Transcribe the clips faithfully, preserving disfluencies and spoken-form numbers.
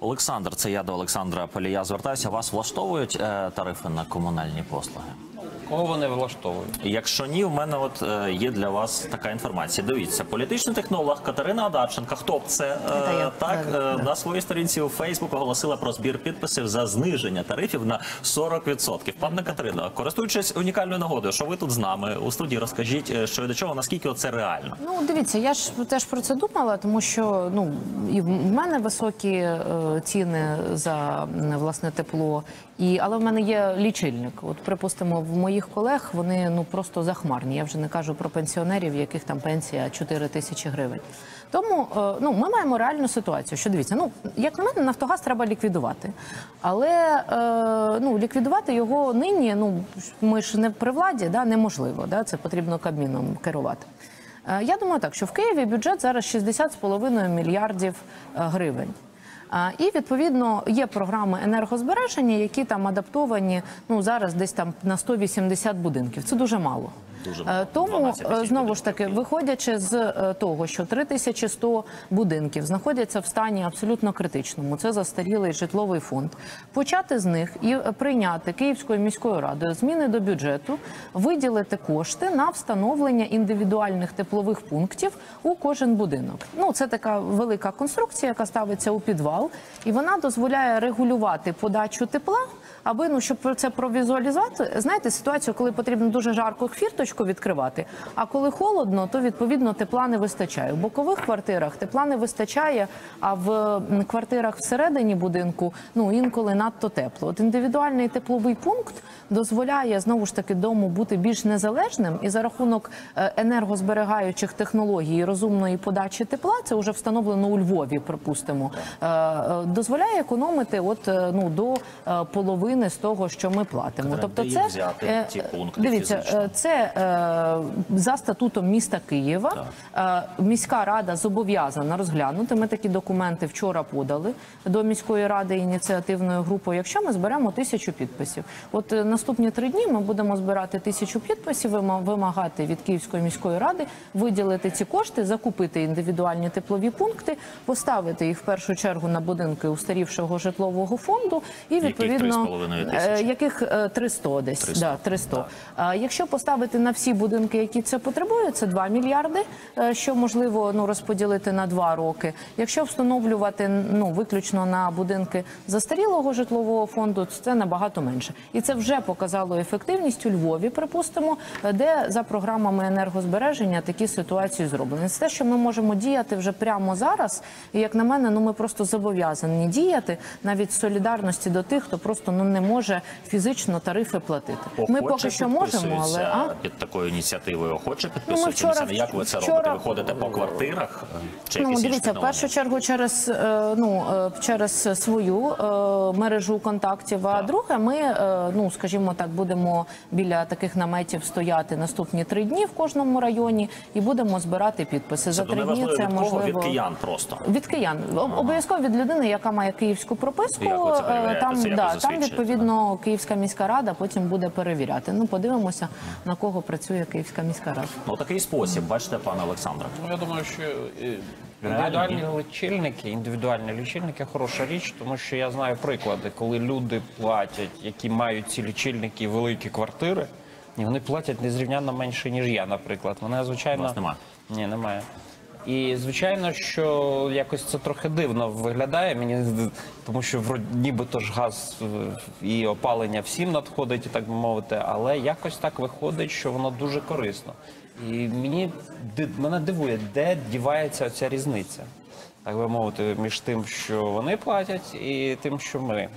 Олександр, це я до Олександра Полія звертаюся. Вас влаштовують е, тарифи на комунальні послуги? Кого вони влаштовують? Якщо ні, в мене от е, є для вас така інформація. Дивіться, політичний технолог Катерина Одарченко, хто б це, е, це так, е, да. на своїй сторінці у Фейсбук оголосила про збір підписів за зниження тарифів на сорок відсотків. Пане Катерина, користуючись унікальною нагодою, що ви тут з нами у студії, розкажіть, що і до чого, наскільки це реально? Ну, дивіться, я ж теж про це думала, тому що, ну, і в мене високі е, ціни за, власне, тепло, і, але в мене є лічильник. От, припустимо, в моїй їх колег, вони ну просто захмарні. Я вже не кажу про пенсіонерів, яких там пенсія чотири тисячі гривень. Тому ну, ми маємо реальну ситуацію, що дивіться, ну, як на мене, Нафтогаз треба ліквідувати. Але ну, ліквідувати його нині, ну, ми ж не при владі, да, неможливо, да, це потрібно Кабміном керувати. Я думаю так, що в Києві бюджет зараз шістдесят з половиною мільярдів гривень. І, відповідно, є програми енергозбереження, які там адаптовані, ну, зараз десь там на сто вісімдесят будинків. Це дуже мало. Дуже мало. Тому, знову ж таки, виходячи з того, що три тисячі сто будинків знаходяться в стані абсолютно критичному, це застарілий житловий фонд, почати з них і прийняти Київською міською радою зміни до бюджету, виділити кошти на встановлення індивідуальних теплових пунктів у кожен будинок. Ну, це така велика конструкція, яка ставиться у підвал. І вона дозволяє регулювати подачу тепла, аби, ну, щоб це провізуалізувати. Знаєте, ситуацію, коли потрібно дуже жарко фірточку відкривати, а коли холодно, то, відповідно, тепла не вистачає. В бокових квартирах тепла не вистачає, а в квартирах всередині будинку, ну, інколи надто тепло. От індивідуальний тепловий пункт дозволяє, знову ж таки, дому бути більш незалежним, і за рахунок енергозберігаючих технологій і розумної подачі тепла, це вже встановлено у Львові, припустимо, дозволяє економити от, ну, до половини з того, що ми платимо. Треба, тобто це, взяти, ці пункти, дивіться, це за статутом міста Києва, так. Міська рада зобов'язана розглянути. Ми такі документи вчора подали до міської ради ініціативною групою, якщо ми зберемо тисячу підписів. От наступні три дні ми будемо збирати тисячу підписів, вимагати від Київської міської ради виділити ці кошти, закупити індивідуальні теплові пункти, поставити їх в першу чергу на будинки устарівшого житлового фонду і, відповідно, яких триста десь. триста. Да, триста. Да. Якщо поставити на всі будинки, які це потребують, це два мільярди, що можливо, ну, розподілити на два роки. Якщо встановлювати, ну, виключно на будинки застарілого житлового фонду, це набагато менше. І це вже показало ефективність у Львові, припустимо, де за програмами енергозбереження такі ситуації зроблені. Це те, що ми можемо діяти вже прямо зараз, і, як на мене, ну, ми просто зобов'язані діяти, навіть з солідарності до тих, хто просто, ну, не може фізично тарифи платити. Охоче ми поки що можемо, але... А? Під такою ініціативою охоче підписуються? Ну, вчора, як ви це вчора... робите? Ви ходите по квартирах? Чи, ну, дивіться, в першу чергу через, ну, через свою мережу контактів, а друге, ми, ну, скажімо так, будемо біля таких наметів стояти наступні три дні в кожному районі і будемо збирати підписи. За три дні це можливо... Від киян просто? Від киян. Обов'язково від людини, яка має київську прописку, там, да, там, відповідно, Київська міська рада потім буде перевіряти. Ну, подивимося, на кого працює Київська міська рада. Ну, такий спосіб, бачите, пане Олександре. Ну, я думаю, що індивідуальні лічильники, індивідуальні лічильники – хороша річ, тому що я знаю приклади, коли люди платять, які мають ці лічильники, великі квартири, і вони платять незрівнянно менше, ніж я, наприклад. Мене, звичайно... У вас немає? Ні, немає. І, звичайно, що якось це трохи дивно виглядає, мені, тому що нібито ж газ і опалення всім надходить, і так би мовити, але якось так виходить, що воно дуже корисно. І мені, мене дивує, де дівається оця різниця, так би мовити, між тим, що вони платять, і тим, що ми.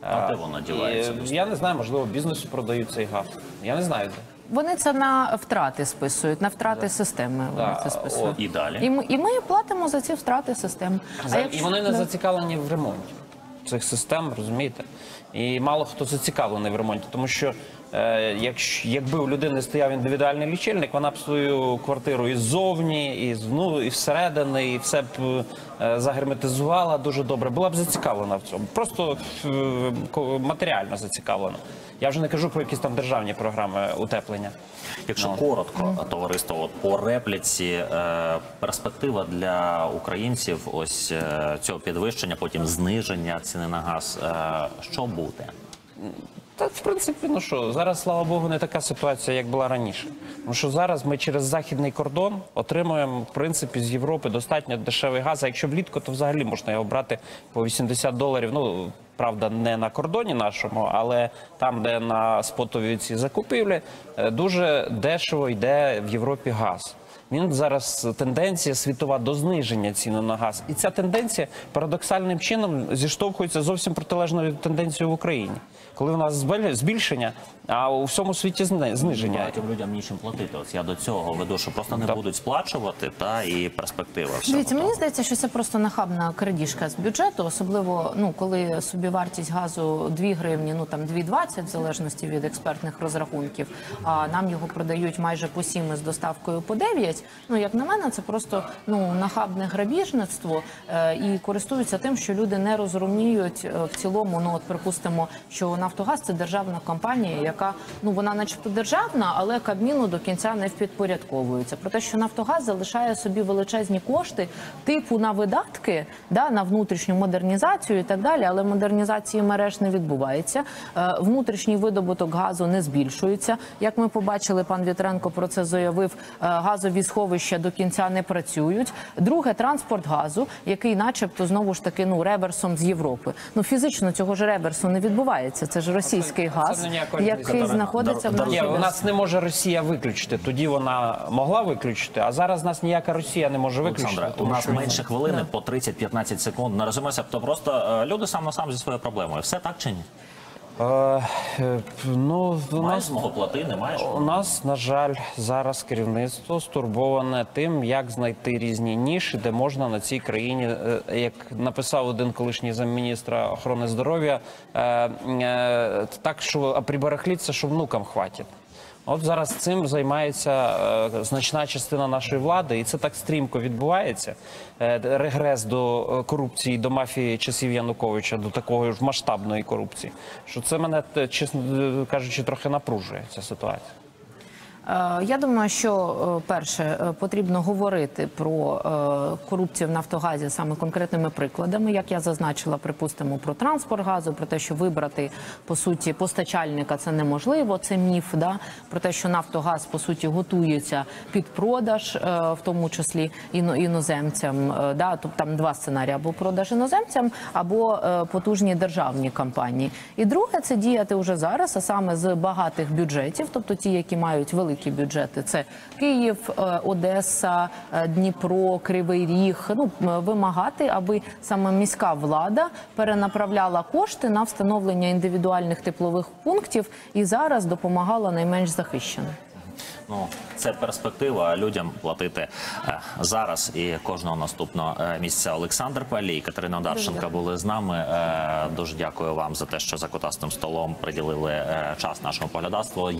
А де вона дівається? І, я не знаю, можливо, бізнесу продають цей газ. Я не знаю, де. Вони це на втрати списують, на втрати системи вони це списують. І далі. І ми платимо за ці втрати систем. І вони не зацікавлені в ремонті цих систем, розумієте? І мало хто зацікавлений в ремонті, тому що якби у людини стояв індивідуальний лічильник, вона б свою квартиру і ззовні, і, ну, і всередини, і все б загерметизувала дуже добре. Була б зацікавлена в цьому, просто матеріально зацікавлена. Я вже не кажу про якісь там державні програми утеплення. Якщо ну, коротко, товариство, от по репліці, е, перспектива для українців ось е, цього підвищення, потім зниження ціни на газ, е, що буде? Та, в принципі, ну що, зараз, слава Богу, не така ситуація, як була раніше. Тому що зараз ми через західний кордон отримуємо, в принципі, з Європи достатньо дешевий газ. А якщо влітку, то взагалі можна його брати по вісімдесят доларів, ну, правда, не на кордоні нашому, але там, де на спотові ці закупівлі, дуже дешево йде в Європі газ. Він зараз тенденція світова до зниження ціни на газ. І ця тенденція парадоксальним чином зіштовхується зовсім протилежною тенденцією в Україні. Коли у нас збільшення, а у всьому світі зниження. Багатьом людям нічим платити. Ось я до цього веду, що просто не так будуть сплачувати, та і перспектива. Дивіться, мені здається, що це просто нахабна крадіжка з бюджету, особливо, ну, коли собівартість газу дві гривні, ну, там дві двадцять, в залежності від експертних розрахунків, а нам його продають майже по сім з доставкою по дев'ять. Ну, як на мене, це просто, ну, нахабне грабіжництво, е, і користуються тим, що люди не розуміють е, в цілому, ну, от, припустимо, що Нафтогаз – це державна компанія, яка, ну, вона начебто державна, але Кабміну до кінця не впідпорядковується. Про те, що Нафтогаз залишає собі величезні кошти типу на видатки, да, на внутрішню модернізацію і так далі, але модернізації мереж не відбувається, е, внутрішній видобуток газу не збільшується. Як ми побачили, пан Вітренко про це заявив, е, газові сховища до кінця не працюють. Друге, транспорт газу, який начебто знову ж таки, ну, реверсом з Європи. Ну, фізично цього ж реверсу не відбувається. Це ж російський це, газ, це який знаходиться в нашій... У нас не може Росія виключити. Тоді вона могла виключити, а зараз нас ніяка Росія не може виключити. Олександре, у нас менше хвилини, да, по тридцять-п'ятнадцять секунд. Не розуміємося, то просто люди сам на сам зі своєю проблемою. Все так чи ні? Ну, у нас, плати, у нас, на жаль, зараз керівництво стурбоване тим, як знайти різні ніші, де можна на цій країні, як написав один колишній замміністра охорони здоров'я, так, що прибарахліться, що внукам хватить. От зараз цим займається е, значна частина нашої влади, і це так стрімко відбувається. Е, регрес до корупції, до мафії часів Януковича, до такої ж масштабної корупції, що це мене, чесно кажучи, трохи напружує ця ситуація. Я думаю, що, перше, потрібно говорити про корупцію в Нафтогазі саме конкретними прикладами, як я зазначила, припустимо, про транспорт газу, про те, що вибрати, по суті, постачальника це неможливо, це міф, да? Про те, що Нафтогаз, по суті, готується під продаж, в тому числі іноземцям, да? Тобто там два сценарії, або продаж іноземцям, або потужні державні компанії. І друге, це діяти вже зараз, а саме з багатих бюджетів, тобто ті, які мають великі великі бюджети. Це Київ, Одеса, Дніпро, Кривий Ріг. Ну, вимагати, аби саме міська влада перенаправляла кошти на встановлення індивідуальних теплових пунктів і зараз допомагала найменш захищеним. Ну, це перспектива людям платити зараз і кожного наступного місяця. Олександр Полій, Катерина Одарченко були з нами. Дуже дякую вам за те, що за кутастим столом приділили час нашому поглядацтву.